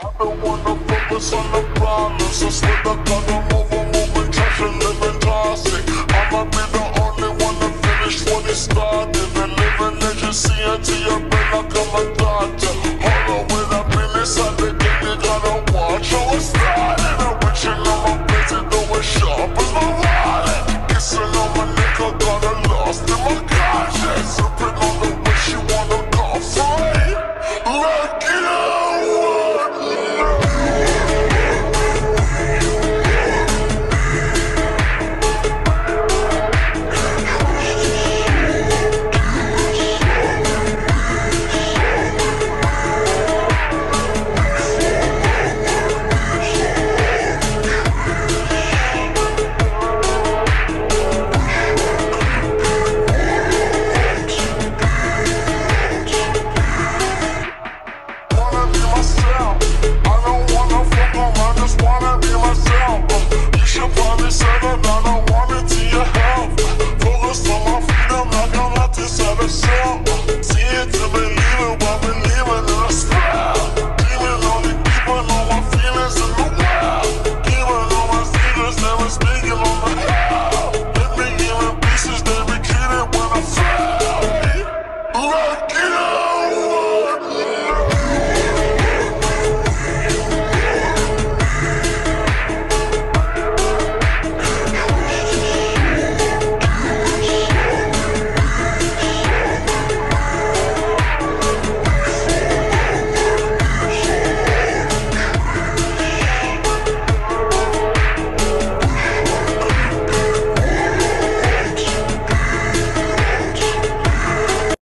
I don't wanna focus on the problems. I swear I gotta move trash and living toxic. I might be the only one to finish what it started. And living as you see until your brain, I come a doctor. Hold on with a penis, I